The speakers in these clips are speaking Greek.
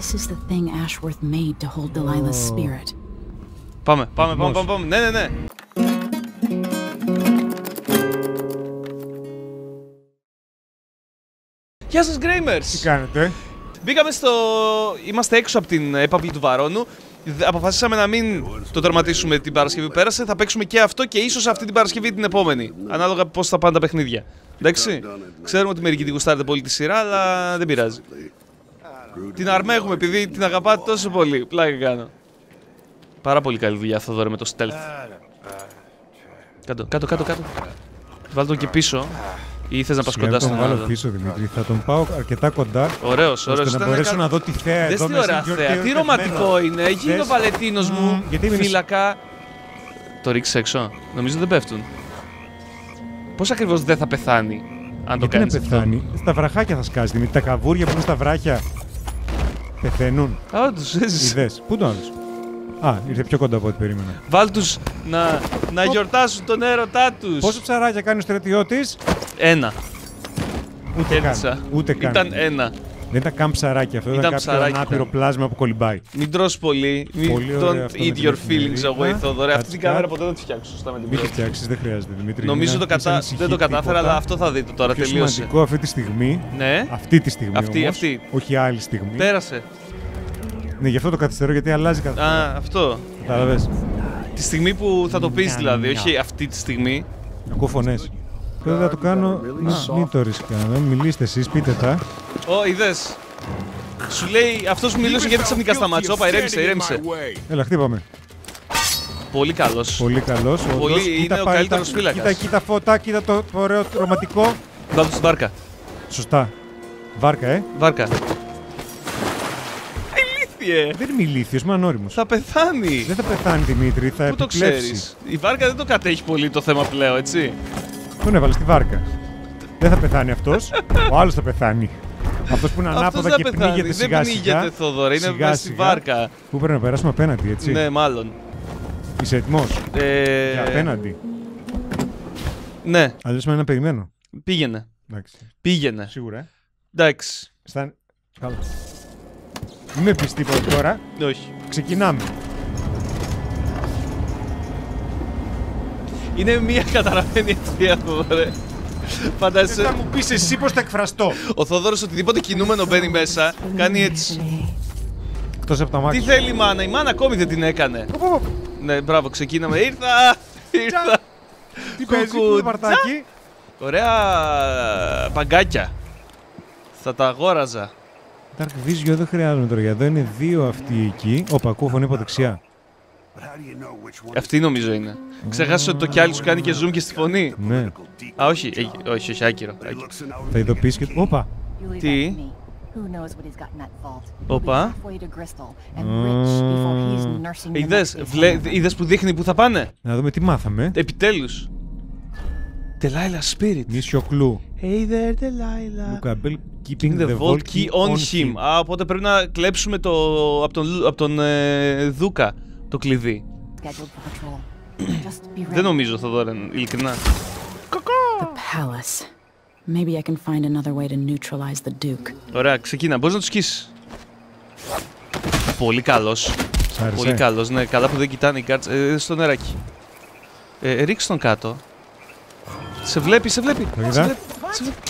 This is the thing Ashworth made to hold Delilah's spirit. Πάμε, πάμε, πάμε, πάμε, πάμε. Ναι, ναι, ναι. Γεια σας, GRamers! Τι κάνετε? Μπήκαμε στο... Είμαστε έξω από την έπαυλη του Βαρώνου. Αποφασίσαμε να μην το τερματίσουμε την Παρασκευή που πέρασε. Θα παίξουμε και αυτό και ίσως αυτή την Παρασκευή την επόμενη. Ανάλογα πώς θα πάνε τα παιχνίδια. Εντάξει. Ξέρουμε ότι μερικοί την γουστάρετε πολύ τη σειρά, αλλά δεν πειράζει. Την αρμέγουμε επειδή την αγαπάτε τόσο πολύ. Πλάκα κάνω. Πάρα πολύ καλή δουλειά, Θοδωρέ, με το stealth. Κάτω, κάτω, κάτω, κάτω. Βάλ' τον και πίσω. Ή θες να πας κοντά στον άλλο. Πίσω, Δημήτρη. Θα τον πάω αρκετά κοντά. Ωραίος, ωραίος. Ώστε να μπορέσω να δω τη θέα εδώ μέσα. Τι ρομαντικό είναι. Γίνω βαλετίνος μου, φύλακα. Το ρίξεις έξω. Νομίζω δεν πέφτουν. Πώς ακριβώς δεν θα πεθάνει, αν το κάνεις αυτό. Δεν πεθάνει. Στα βραχάκια θα σκάσει, Δημήτρη. Τα καβούρια που είναι στα βράχια πεθαίνουν. Α, τους έζησε. Πού το άλλο. Α, ήρθε πιο κοντά από ό,τι περίμενα. Βάλ' τους να γιορτάσουν τον έρωτά τους. Πόσο ψαράκια κάνει ο στρατιώτης? Ένα. Ούτε καν. Ούτε καν. Ήταν ένα. Δεν ήταν καν ψαράκια αυτό. Ήταν κάποιο άπειρο πλάσμα που κολυμπάει. Μην τρως πολύ. Don't eat your feelings away, Θοδωρέ. Αυτή την κάμερα ποτέ δεν τη φτιάξω. Μην τη φτιάξει, δεν χρειάζεται, Δημήτρη. Νομίζω δεν το κατάφερα, αλλά αυτό θα δείτε τώρα. Τελείωσε. Είναι σημαντικό αυτή τη στιγμή. Αυτή τη στιγμή. Όχι άλλη στιγμή. Πέρασε. Ναι, γι' αυτό το καθυστερώ, γιατί αλλάζει καθόλου. Α, αυτό. Καταλαβες. Τη στιγμή που θα το πεις, δηλαδή, όχι αυτή τη στιγμή. Ακούω φωνές. Τώρα θα το κάνω. Μην το ρισκάρω. Μιλήστε εσείς, πείτε τα. Ω, είδες. Σου λέει, αυτός που μιλούσε γιατί ξαφνικά σταμάτησε. Όπα, ηρέμησε, ηρέμησε. Έλα, χτύπαμε. Πολύ καλός. Πολύ καλός. Είναι ο καλύτερος φύλακας. Κοίτα, κοίτα φώτα, κοίτα το ωραίο ρομαντικό. Βάλτε στην βάρκα. Σωστά. Βάρκα, βάρκα. Δεν είναι ηλίθιος, είμαι ανώριμος. Θα πεθάνει. Δεν θα πεθάνει, Δημήτρη, θα επιπλέψει. Πού το ξέρεις. Η βάρκα δεν το κατέχει πολύ το θέμα πλέον, έτσι. Τον έβαλε στη βάρκα. Δεν θα πεθάνει αυτός. Ο άλλος θα πεθάνει. Αυτός που είναι ανάποδα και πνίγεται σιγά-σιγά. Δεν πνίγεται, Θοδωρή, είναι μέσα στη βάρκα. Πού πρέπει να περάσουμε απέναντι, έτσι. Ναι, μάλλον. Είσαι έτοιμος. Για απέναντι. Ναι. Αλλιώς με ένα περιμένω. Πήγαινε. Εντάξει. Πήγαινε. Σίγουρα. Εντάξει. Μην με πεις τίποτα τώρα. Όχι. Ξεκινάμε. Είναι μία καταραμένη ευθεία, Θοδωρέ. Φαντάζεσαι. Θες να μου πεις εσύ πώς θα εκφραστώ. Ο Θοδώρος οτιδήποτε κινούμενο μπαίνει μέσα, κάνει έτσι. Εκτός από τα μάτια. Τι θέλει η μάνα, η μάνα ακόμη δεν την έκανε. Ναι, μπράβο, ξεκίναμε. Ήρθα! Ήρθα! Τι παίζει, το παρτάκι. Ωραία παγκάκια. Θα τα αγόραζα. Dark Vision δεν χρειάζομαι τώρα, εδώ είναι δύο αυτοί εκεί. Όπα, ακούω φωνή από δεξιά. Αυτή νομίζω είναι. Ξεχάσεις ότι το κι άλλη σου κάνει και zoom και στη φωνή. Ναι. Α, όχι, όχι, όχι, άκυρο. Θα ειδοποιήσεις και... Όπα! Τι? Όπα. Είδες που δείχνει που θα πάνε. Να δούμε τι μάθαμε. Επιτέλους. Delilah Spirit. Μίσιο κλου. Hey there, Delilah. Luca, keeping the vault key on him. Α, οπότε πρέπει να κλέψουμε από τον Δούκα το κλειδί. Δεν νομίζω, Θοδωρέ, ειλικρινά. Ωραία, ξεκίνα. Μπορείς να τους σκίσεις. Πολύ καλός. Πολύ καλός, ναι. Καλά που δεν κοιτάνε οι κάρτες. Στο νεράκι. Ρίξ' τον κάτω. Σε βλέπει, σε βλέπει. Το είδα.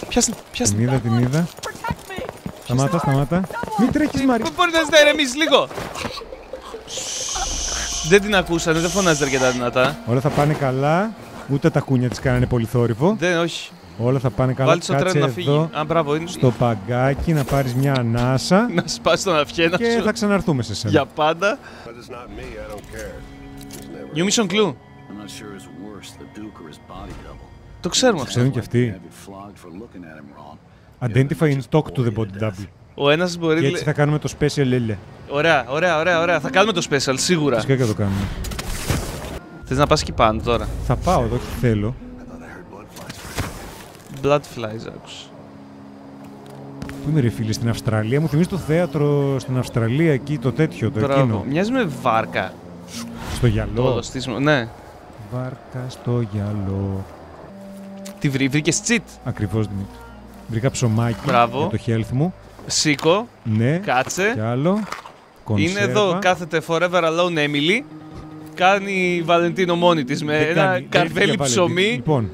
Πιάστα, πιάστα. Την είδα, την είδα. Σταμάτα, σταμάτα. Μην τρέχεις, Μαρία. Μπορεί να ηρεμήσεις λίγο. Δεν την ακούσανε, δεν φωνάζετε αρκετά δυνατά. Όλα θα πάνε καλά. Ούτε τα κούνια της κάνανε πολύ θόρυβο. Δεν, όχι. Όλα θα πάνε καλά. Βάλεις το τρένο να φύγει. Α, μπράβο, είναι. Στο παγκάκι να πάρεις μια ανάσα. Να σπάσεις τον αυχένα σου. Και θα ξαναρθούμε σε σένα. Για πάντα. New mission clue. Το ξέρουμε αυτό. Ξέρουν και αυτοί. Identify in stock to the body double. Ο ένας μπορεί... Και έτσι θα κάνουμε το special, έλε. Ωραία, ωραία, ωραία, ωραία. Θα κάνουμε το special, σίγουρα. Φυσικά και το κάνουμε. Θες να πας εκεί πάνω τώρα. Θα πάω εδώ, τι θέλω. Bloodflies, άκουσα. Πού είμαι, ρε φίλε, στην Αυστραλία. Μου θυμίζει το θέατρο στην Αυστραλία εκεί, το τέτοιο, το τώρα, εκείνο. Μοιάζει με βάρκα. Στο γυαλό. Ναι. Βάρκα στο γυαλό. Τη βρήκες τσιτ. Ακριβώς, Δημήτρη. Βρήκα ψωμάκι για το health μου. Σήκω. Ναι. Κάτσε. Κι άλλο. Κονσέρβα. Είναι εδώ, κάθεται Forever Alone Emily. Κάνει η Βαλεντίνο μόνη της με ένα καρβέλι ψωμί. Λοιπόν,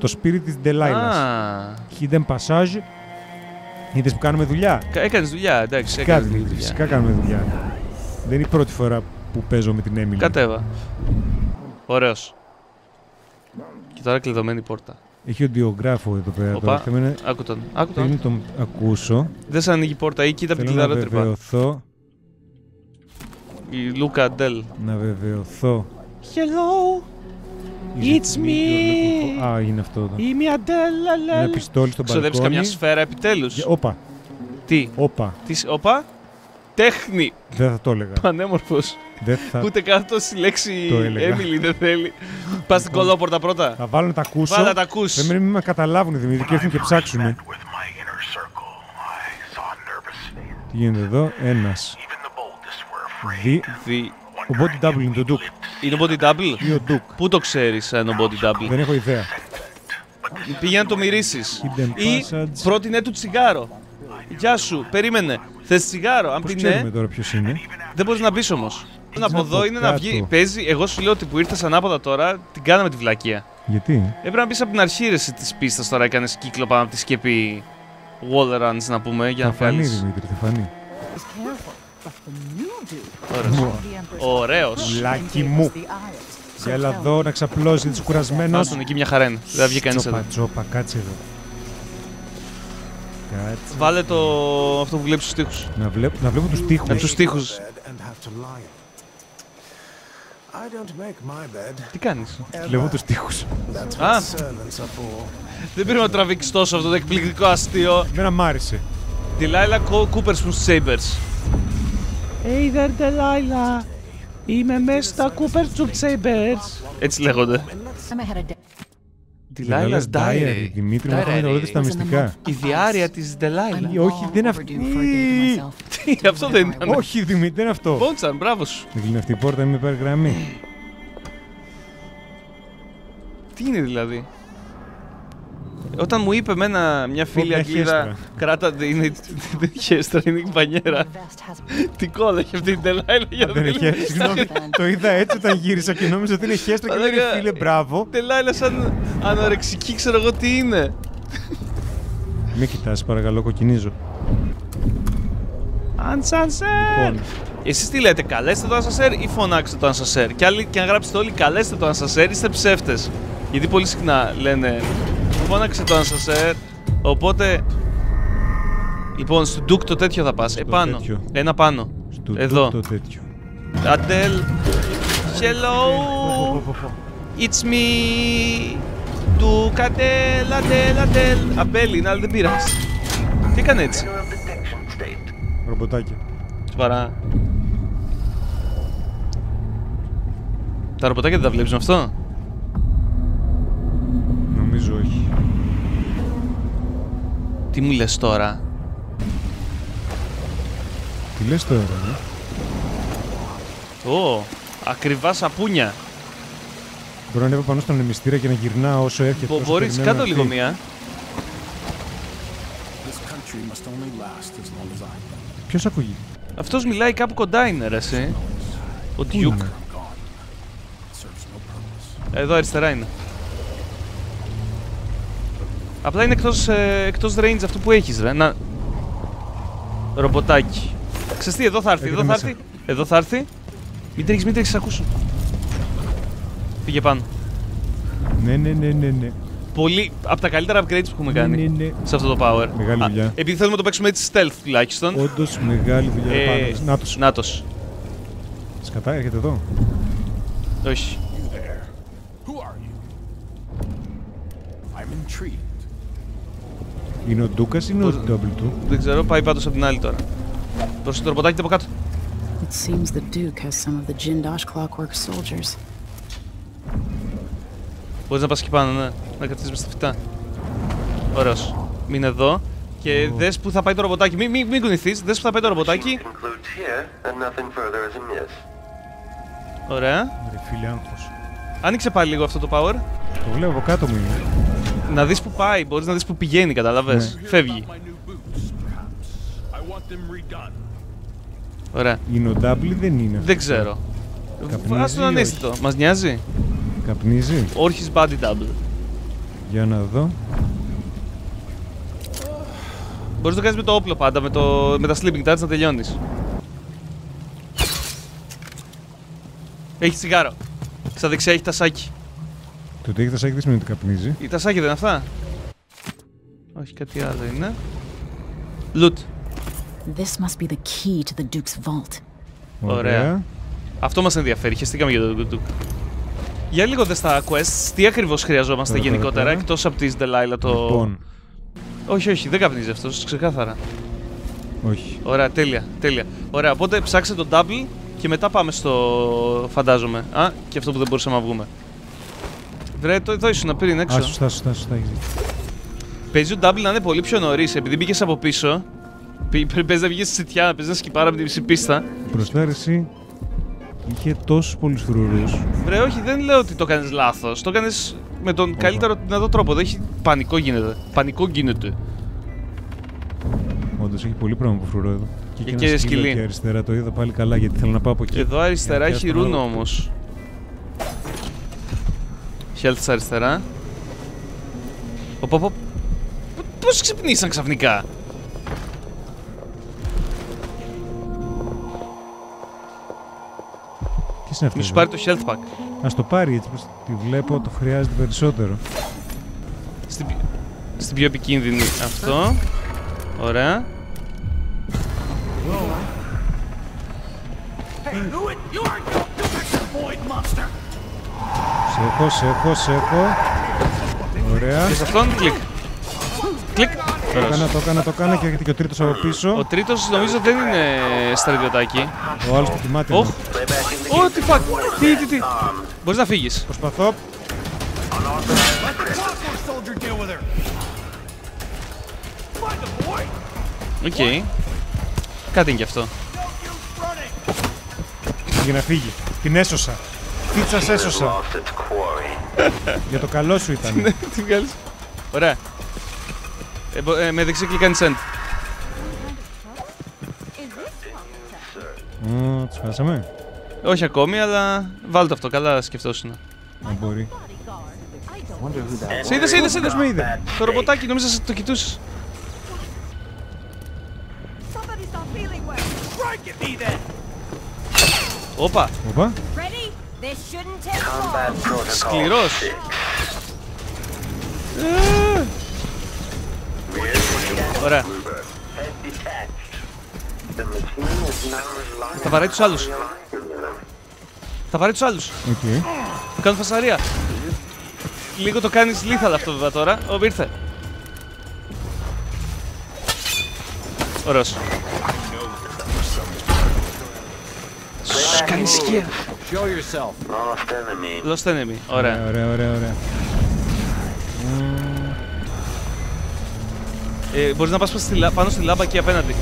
το σπίτι της Ντελάιλας. Hidden Passage. Είδες που κάνουμε δουλειά. Έκανες δουλειά, εντάξει. Φυσικά κάνουμε δουλειά. Δεν είναι η πρώτη φορά που παίζω με την Emily. Κατέβα. Ωραίος. Και τώρα κλειδωμένη πόρτα. Έχει οντιογράφο εδώ πέρα. Οπα, άκου τον. Θέλω να τον ακούσω. Δεν σ' ανοίγει η πόρτα ή κοίτα από την κλειδαρότρυπα. Θέλω να βεβαιωθώ. Η Λούκα Adel. Να βεβαιωθώ. Hello, it's me. Α, είναι αυτό εδώ. Είμαι η Adel. Ένα πιστόλι στον μπαλκόνι. Ξοδέψεις καμιά σφαίρα επιτέλους. Όπα. Τι. Όπα. Όπα. Τέχνη. Δεν θα το έλεγα. Πανέμορφος. Ούτε κάθετο στη λέξη Emily δεν θέλει. Πας στην κολόπορτα πρώτα. Θα βάλω να τα ακούσω. Βάλα να τα ακούς. Δεν με καταλάβουν οι Δημήτροι και έρθουν και ψάξουν. Τι γίνεται εδώ. Ένας. Ο body double είναι το Duke. Είναι ο body double? Ή ο Duke. Πού το ξέρεις αν είναι ο body double? Δεν έχω ιδέα. Πήγαινε να το μυρίσεις. Ή πρότεινε του τσιγάρο. Γεια σου, περίμενε. Θες τσιγάρο, αν πει ναι. Τώρα ποιος είναι. Δεν μπορείς να πεις όμως. Από εδώ είναι να βγει. Παίζει, εγώ σου λέω ότι που ήρθες ανάποδα τώρα την κάναμε τη βλακεία. Γιατί? Έπρεπε να πεις από την αρχή ρε της πίστας τώρα, έκανες κύκλο πάνω από τη σκεπή wall runs να πούμε για να φανείς. Θα φανεί Δημήτρη, θα φανεί. Ωραίος. Λάκι μου. Για έλα εδώ να ξαπλώσει τις κουρασμένος. Άστον εκεί μια χαρά είναι. Δεν βγει κανείς εδώ. Τσόπα, κάτσε εδώ. Βάλε το... αυτό που βλέπεις τους τοίχους. Να βλέπω τους τοίχους. Τους τοίχους. Τι κάνεις? Βλέπω τους τοίχους. Α! Δεν πρέπει να τραβήξεις τόσο αυτό το εκπληκτικό αστείο. Εμένα μ' άρεσε. Delilah Cooper's from Sabers. Hey there Delilah. Είμαι μέσα στα Cooper's from Sabers. Έτσι λέγονται. Delilah's Diary. Δημήτρη, μου έφερε όλες τα μυστικά. Η διάρεια της Delilah. Όχι, δεν είναι αυτή. Τι, αυτό δεν ήταν. Όχι, Δημήτρη, δεν είναι αυτό. Πόντσαν, μπράβο σου. Δεν κλείνει αυτή η πόρτα, είμαι υπεργραμμή. Τι είναι δηλαδή. Όταν μου είπε εμένα μια φίλη Αγγλίδα, κράτατε, είναι χέστρα, είναι η μπανιέρα. Τι κόλλα έχει αυτή η Delilah για να μην είναι. Συγγνώμη, το είδα έτσι όταν γύρισα και νόμιζα ότι είναι χέστρα και δεν είναι φίλε, μπράβο. Delilah σαν ανορεξική, ξέρω εγώ τι είναι. Μην κοιτάς, παρακαλώ, κοκκινίζω. Ανσανσέρ! Εσείς τι λέτε, καλέστε το ανσανσέρ ή φωνάξτε το ανσανσέρ. Και αν γράψετε όλοι καλέστε το ανσανσέρ, είστε ψεύτες. Γιατί πολύ συχνά λένε. Φώναξε το ανσανσέρ, οπότε... Λοιπόν, στο Duke το τέτοιο θα πας, επάνω, ένα πάνω, εδώ. Στο Duke το τέτοιο. Adel, hello, it's me, Duke, Adel, Adel, Adel. Αμπέλη είναι, αλλά δεν πειράζει. Τι έκανε έτσι. Ρομποτάκια. Σοβαρά. Τα ρομποτάκια δεν τα βλέπεις με αυτό. Νομίζω όχι. Τι μου λες τώρα? Τι λες τώρα, ναι? Ω, ακριβά σαπούνια. Μπορώ να ανέβω πάνω στον ανεμιστήρα και να γυρνάω όσο έρχεται. Μπορείς κάτω λίγο μία. Ποιος ακούγει? Αυτός μιλάει κάπου κοντά είναι ρε εσύ. Ο Duke. Εδώ αριστερά είναι. Απλά είναι εκτός range αυτό που έχεις ρε, να... Ρομποτάκι. Ξέρεις τι, εδώ θα έρθει, εδώ θα έρθει, εδώ θα έρθει. Μην τρέχεις, μην τρέχεις, ακούσου. Πήγε πάνω. Ναι, ναι, ναι, ναι, ναι. Πολύ, από τα καλύτερα upgrades που έχουμε κάνει σε αυτό το power. Μεγάλη δουλειά. Επειδή θέλουμε να το παίξουμε έτσι stealth τουλάχιστον. Όντως, μεγάλη δουλειά πάνω. Νάτος. Νάτος. Σκατά, έρχεται εδώ. Όχι. Είναι ο Ντούκας ή είναι ο W του? Δεν ξέρω, πάει πάντως από την άλλη τώρα. Προς το ρομποτάκι από κάτω. It seems the Duke has some of the Jindosh clockwork soldiers. Μπορείς να πας και πάνω, ναι. Να κρατήσεις μες τα φυτά. Ωραίος. Μείνε εδώ. Και δες που θα πάει το ρομποτάκι. Μην κουνηθείς, δες που θα πάει το ρομποτάκι. Ωραία. Ρε φίλε, άγχος. Άνοιξε πάλι λίγο αυτό το power. Το βλέπω κάτω μου είναι. Να δεις που πάει, μπορείς να δεις που πηγαίνει, καταλαβες. Φεύγει. Ωραία. Ινοντάμπλη δεν είναι. Δεν ξέρω. Ας τον ανέστητο. Μας νοιάζει. Καπνίζει. Όρχης body double. Για να δω. Μπορείς να το κάνεις με το όπλο πάντα, με τα sleeping touch να τελειώνεις. Έχει τσιγάρο. Στα δεξιά έχει τασάκι. Το ότι έχει τασάκι δεν σημαίνει ότι καπνίζει. Η τασάκι δεν είναι αυτά. Όχι, κάτι άλλο είναι. Loot. This must be the key to the Duke's vault. Ωραία. Αυτό μας ενδιαφέρει. Χαιστήκαμε για τον Duke. Για λίγο δε στα quests. Τι ακριβώς χρειαζόμαστε γενικότερα εκτός από τη Delilah το. Λοιπόν. Όχι, όχι, δεν καπνίζει αυτός, ξεκάθαρα. Όχι. Ωραία, τέλεια, τέλεια. Ωραία, οπότε ψάξε τον double και μετά πάμε στο. Φαντάζομαι. Α, και αυτό που δεν μπορούσαμε να βγούμε. Βρε, εδώ ήσουν να πήρε έξω. Α, σωστά, σωστά, σωστά. Παίζει ο double να είναι πολύ πιο νωρίς, επειδή μπήκες από πίσω. Παίζει να βγει στη σιτιά, παίζει να σκυπάρα από την ψηπίστα. Μπροστά εσύ είχε τόσους πολλούς φρουρούς. Βρε, όχι, δεν λέω ότι το κάνεις λάθος. Το κάνεις με τον καλύτερο δυνατό τρόπο. Δεν έχει πανικό γίνεται. Πανικό γίνεται. Όντως έχει πολύ πράγμα που φρουρώ εδώ. Και εκεί ένα σκυλί. Και αριστερά το είδα πάλι καλά γιατί θέλω να πάω από εκεί. Εδώ αριστερά έχει ρούνο όμως. Χέλθεις αριστερά. Οπα, πώς ξυπνήσαν ξαφνικά. Μη σου πάρει το health pack. Ας το πάρει έτσι πως τη βλέπω, το χρειάζεται περισσότερο. Στην πιο επικίνδυνη αυτό. Ωραία. Σε έχω, σε έχω, σε έχω. Ωραία. Και σε αυτόν κλικ. Κλικ. Το έκανα, το έκανα, το έκανα και έρχεται και ο τρίτος από πίσω. Ο τρίτος νομίζω δεν είναι στρατιωτάκι. Ο άλλος που κοιμάται. Οχ, τι φακ, τι. Μπορείς να φύγεις. Προσπαθώ. Οκ. Κάτι είναι κι αυτό. Πήγε να φύγει. Την έσωσα. Τι σας έσωσα. Για το καλό σου ήταν. Ωραία. Με δεξί κλικ κάνει send. Τους χάσαμε. Όχι ακόμη, αλλά βάλτε αυτό. Καλά σκεφτόσουν. Αν μπορεί. Σε είδε, σε είδε, σε είδε. Το ρομποτάκι νόμιζα σε το κοιτούσες. Όπα. Σκληρός. Ωραία. Θα βαράει τους άλλους. Θα βαράει τους άλλους. Του κάνουν φασαρία. Λίγο το κάνεις λίθαλα αυτό βέβαια τώρα. Ω, ήρθε. Ωραίος. Σου κάνει σκία. Lost enemy. Ωραία. Ωραία, ωραία. Μπορείς να πας πάνω στη λάμπα εκεί απέναντι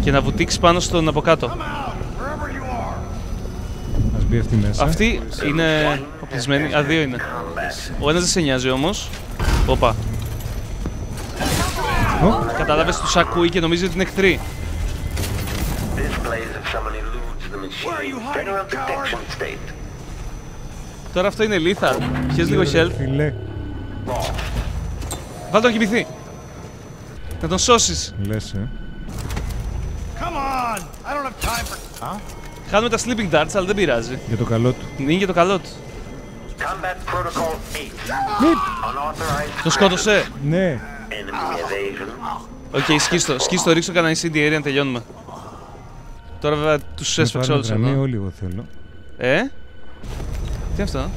και να βουτήξεις πάνω στον από κάτω. Ας μπει αυτή μέσα. Αυτή είναι οπλισμένη, α, δύο είναι. Ο ένας δεν σε νοιάζει όμως. Όπα. Κατάλαβες, τους ακούει και νομίζει ότι είναι εχθροί. Τώρα αυτό είναι lethal. Πιες λίγο health. Βάλ' τον κοιμηθεί! Να τον σώσεις! Λες, Χάνουμε τα sleeping darts, αλλά δεν πειράζει. Για το καλό του. Είναι για το καλό του. Το σκότωσε! Ναι! Οκ, σκίστο, σκίστο, ρίξω κανένα incendiary να τελειώνουμε. Τώρα βέβαια τους έσφαξε όλους εδώ. Όλοι εγώ θέλω. Τι είναι αυτό?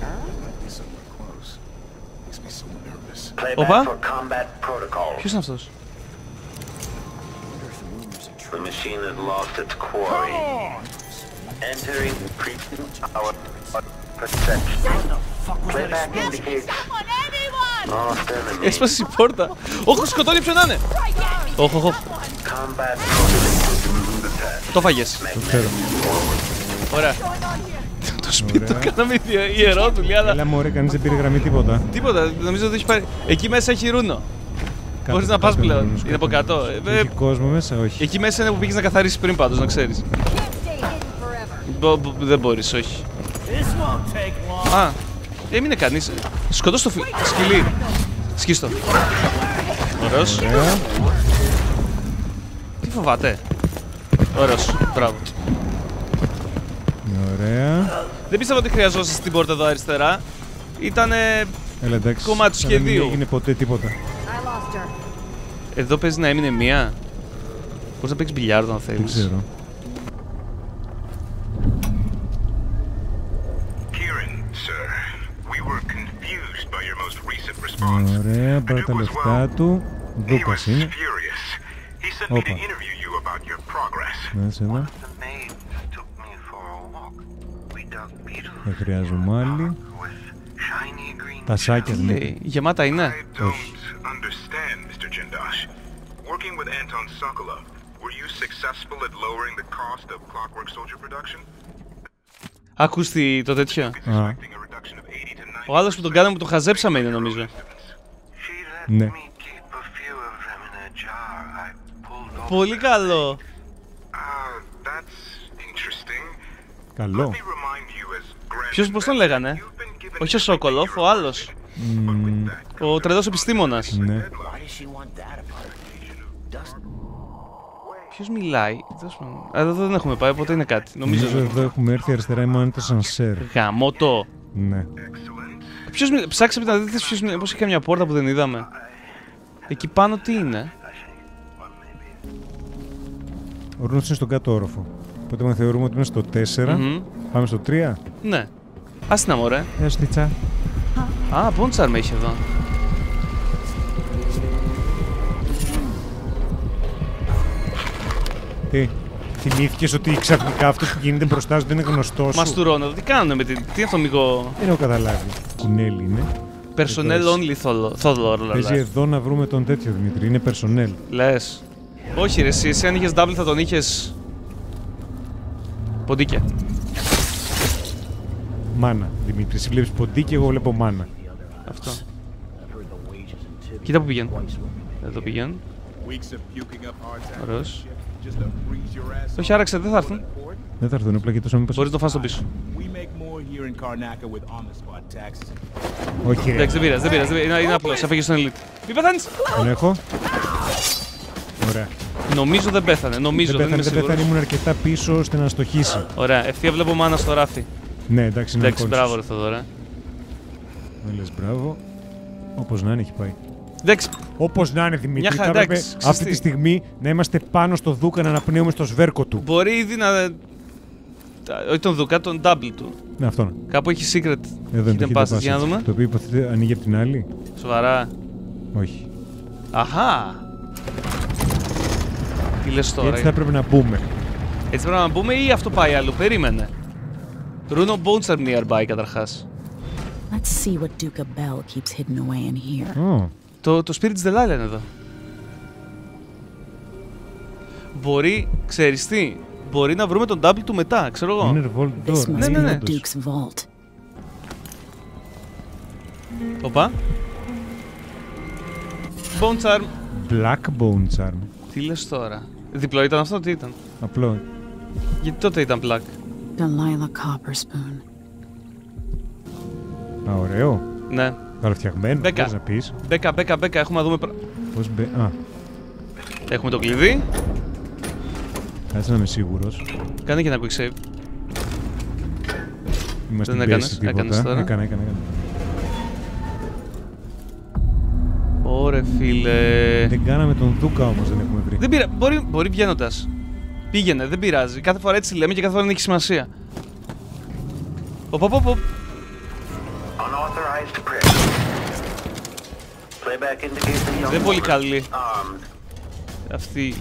Οπα! Ποιος είναι αυτός? Έσπασε η πόρτα! Όχι, σκοτώνει ποιον να είναι! Όχι. Το φάγες. Ωραία. Το σπίτι το κάναμε ιερό του, αλλά... Έλα μωρέ, κανείς δεν πήρε γραμμή τίποτα. Τίποτα, νομίζω ότι έχει πάρει... Εκεί μέσα έχει ρούνο. Μπορείς να πας πλέον, είναι από κάτω. Έχει κόσμο μέσα, όχι. Εκεί μέσα είναι που πήγες να καθαρίσεις πριν πάντως, να ξέρεις. Δεν μπορείς, όχι. Α, έμεινε κανείς. Σκοτώσ' το σκυλί. Σκίστο. Ωραίος. Τι φοβάται. Ωραίος, μπράβο. Ωραία. Δεν πίστευα ότι χρειαζόσασταν την πόρτα εδώ αριστερά. Ήτανε κομμάτι του σχεδίου. Δεν έγινε ποτέ τίποτα. Εδώ παίζει να έμεινε μία. Μπορείς να παίξεις μπιλιάρδο αν θέλεις. Δεν ξέρω. Ωραία, πάρε τα λεφτά του. Δούκας είναι. Όπα. Να είσαι εδώ. Δεν χρειάζομαι άλλη. Τα σάκια λέει. Γεμάτα είναι. Όχι. Working with Anton Sokolov, were you successful at lowering the cost of clockwork soldier production? Ακούστε το τέτοιο. Ο άλλος που τον κάναμε που τον χαζέψαμε είναι νομίζω. Ναι. Πολύ καλό. Καλό. Ποιος πώς τον λέγανε? Όχι ο Σόκολοφ, ο άλλος. Ο τρελός επιστήμονας. Ναι. Ποιος μιλάει, εδώ δεν έχουμε πάει, οπότε είναι κάτι. Νομίζω εδώ έχουμε έρθει αριστερά, είμαι το σανσέρ. Γαμώτο. Ναι. Ποιος μιλάει, ψάξε να δείτε ποιος μιλάει, πως είχε μια πόρτα που δεν είδαμε. Εκεί πάνω τι είναι. Ο Ρούνος είναι στον κάτω όροφο. Οπότε με θεωρούμε ότι είναι στο 4, πάμε στο 3. Ναι. Ας την αμωρέ. Έως τίτσα. Α, πόντσαρ με είχε εδώ. Τι, θυμήθηκες ότι ξαφνικά αυτό που γίνεται μπροστά σου δεν είναι γνωστό σου. Μαστουρώνω, τι κάνουνε με την. Τι ατομικό. Δεν έχω καταλάβει. Κουνέλ είναι. Personnel only Θόδωρο. Παίζει εδώ να βρούμε τον τέτοιο Δημήτρη, είναι personnel. Λες. Όχι, ρε, εσύ αν είχες double θα τον είχες. Ποντίκια. Μάνα, Δημήτρη. Εσύ βλέπεις ποντίκια, εγώ βλέπω μάνα. Αυτό. Κοίτα που πηγαίνω. Εδώ πηγαίνω. Ωραίος. Όχι, άραξε, δεν θα έρθουν. Δεν θα έρθουν, απλά και τόσο μήπως. Μπορείς να το φας στο πίσω. Όχι. Εντάξει, δεν πειράζει, είναι απλώς, αφήγες τον elite. Μη πεθάνεις! Τον έχω. Ωραία. Νομίζω δεν πέθανε, δεν είμαι σίγουρος. Δεν πέθανε, ήμουν αρκετά πίσω ώστε να στοχίσει. Ωραία, ευθεία βλέπω μάνα στο ράφι. Ναι, εντάξει, είναι αλκόνσος. Μπράβο ρε Θοδωρά. Δεν λες μπράβο. Όπως να είναι, έχει πάει. Όπως να είναι Δημήτρη, θα έπρεπε αυτή τη στιγμή να είμαστε πάνω στο Δούκα να αναπνέουμε στο σβέρκο του. Μπορεί ήδη να... Όχι τον Δούκα, τον double του. Ναι, αυτόν. Κάπου έχει secret. Εδώ είναι το hidden passage, για να δούμε. Το οποίο υποθέτει ανοίγει από την άλλη. Σοβαρά. Όχι. Αχα! Τι λες τώρα. Έτσι θα πρέπει να μπούμε. Έτσι πρέπει να μπούμε ή αυτό πάει άλλο, περίμενε. Runo bones are nearby καταρχάς. Let's see what Duke Bell keeps hidden away in here. Oh. Το spirit της Delilah είναι εδώ. Μπορεί, ξέρεις τι, μπορεί να βρούμε τον double του μετά, ξέρω εγώ. Είναι vault door. Ναι. Duke's vault. Οπα. Bone charm. Black bone charm. Τι λες τώρα. Διπλό ήταν αυτό, τι ήταν. Απλό. Γιατί τότε ήταν black. Delilah Copperspoon. Α, ωραίο. Ναι. Καλοφτιαγμένο, πώς να πεις. Μπέκα, έχουμε να δούμε... Πώς μπε... Α. Έχουμε το κλειδί. Κάτσε να είμαι σίγουρος. Κάνε και ένα quick save. Δεν έκανες, τώρα. Έκανα. Ωρε φίλε... Δεν κάναμε τον Δούκα όμως, δεν έχουμε βρει. Δεν πήρα, μπορεί βγαίνοντας. Πήγαινε, δεν πειράζει. Κάθε φορά έτσι λέμε και κάθε φορά δεν έχει σημασία. Οπα. Δεν πολύ καλή. Αυτή.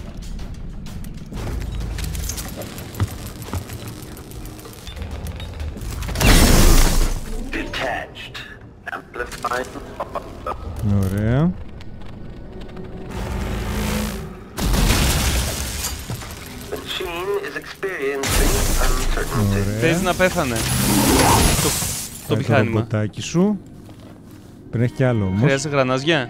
Ωραία. Παίζει να πέθανε. Το μηχάνημα. Το κοτάκι σου. Πρέπει να έχει κι άλλο όμως. Χρειάζεται γρανάζια.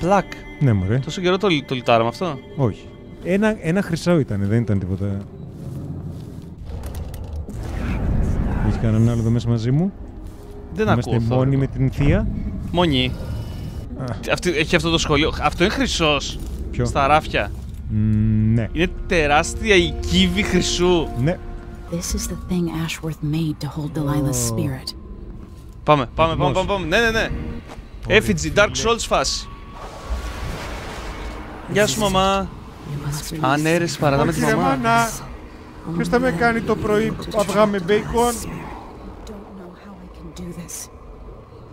Πλακ. Ναι, μωρέ. Τόσο καιρό το λιτάραμε αυτό. Όχι. Ένα χρυσό ήταν, δεν ήταν τίποτα. Έχει κανένα άλλο εδώ μέσα μαζί μου. Δεν ακούω. Είμαστε μόνοι με την θεία. Μόνοι. Έχει αυτό το σχολείο. Αυτό είναι χρυσός. Ποιο? Στα ράφια. Ναι. Είναι τεράστια η κύβη χρυσού. Ναι. This is the thing Ashworth made to hold Delilah's spirit. Πάμε. Ναι. Effigy, Dark Souls φάση. Γεια σου, μαμά. Αν έρεσε παρακάμε τη μαμά. Ποιος θα με κάνει το πρωί αυγά με μπέικον.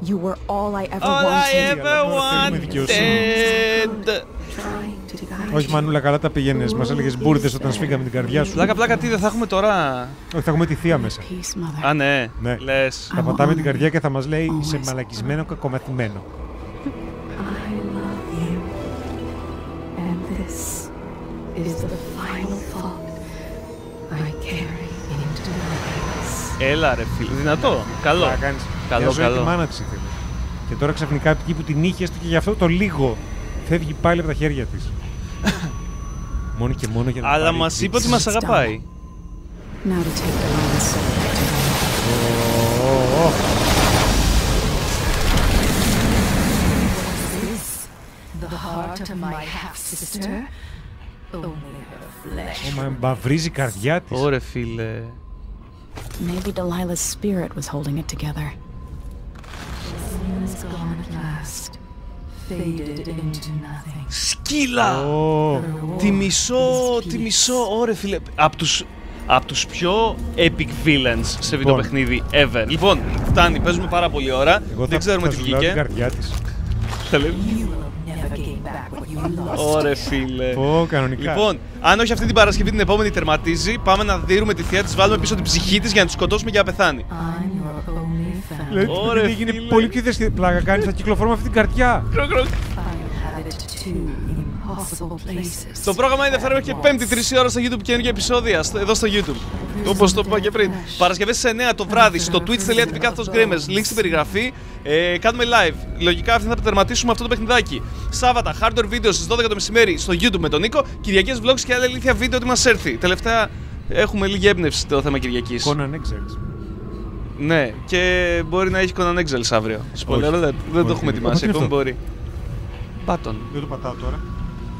You were all I ever wanted. Όχι, Μανούλα, καλά τα πηγαίνεις. Μας έλεγες μπούρδες όταν σφίγγαμε την καρδιά σου. Πλάκα, τι δεν θα έχουμε τώρα. Όχι, θα έχουμε τη θεία μέσα. Α, ναι. Λες. Θα πατάμε την καρδιά και θα μας λέει είσαι μαλακισμένο κακομαθημένο. Έλα ρε φίλε, δυνατό, καλό. Καλό. Τη μάνα της ήθελε. Και τώρα ξαφνικά εκεί που την είχε, και γι' αυτό το λίγο φεύγει πάλι από τα χέρια της. Μόνο και μόνο για να αλλά μας είπε ότι μας αγαπάει. Μα μπαυρίζει η καρδιά της. Ωρε φίλε. Maybe Delilah's spirit was holding it together. She's gone at last, faded into nothing. Σκύλα! Τι μισό, ωρε φίλε. Απ' τους πιο epic villains σε βιντεοπαιχνίδι ever. Λοιπόν, φτάνει, παίζουμε πάρα πολύ ώρα. Δεν ξέρουμε τι βγήκε. Την καρδιά της. Ωρε φίλε. Λοιπόν, αν όχι αυτή την Παρασκευή, την επόμενη τερματίζει. Πάμε να δείρουμε τη θεία της, βάλουμε πίσω την ψυχή της για να τη σκοτώσουμε και να πεθάνει. Ωρε φίλε. Είναι πολύ πιο δεστή πλάκα κάνεις, θα κυκλοφορούμε αυτή την καρδιά. Το πρόγραμμα είναι Δευτέρα μέχρι και Πέμπτη, 3 ώρα στο YouTube, καινούργια επεισόδια εδώ στο YouTube. Όπως το είπα και πριν. Παρασκευές στις 9 το βράδυ στο twitch.tv/GRamers. Link στην περιγραφή. Κάνουμε live. Λογικά αυτή θα τερματίσουμε αυτό το παιχνιδάκι. Σάββατα, hardware video στις 12 το μεσημέρι στο YouTube με τον Νίκο. Κυριακές vlogs και άλλα ηλίθια βίντεο ότι μας έρθει. Τελευταία έχουμε λίγη έμπνευση το θέμα Κυριακής. Conan Exiles. Ναι, και μπορεί να έχει Conan Exiles αύριο. Δεν το έχουμε ετοιμάσει, ακόμα μπορεί. Πάτον. Δεν το πατάω τώρα.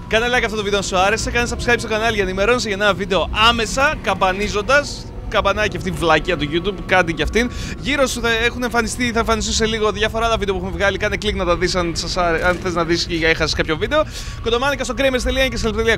Κάνε like αυτό το βίντεο αν σου άρεσε, κάνε subscribe στο κανάλι για να ενημερώνεσαι για ένα βίντεο άμεσα, καμπανίζοντας. Καμπανάκι αυτή η βλακία του YouTube, κάντε και αυτήν. Γύρω σου θα εμφανιστούν σε λίγο διάφορα άλλα βίντεο που έχουμε βγάλει. Κάνε κλικ να τα δεις αν θες να δεις και έχασες κάποιο βίντεο. Κοντομάνικα στο GRamers.gr και σε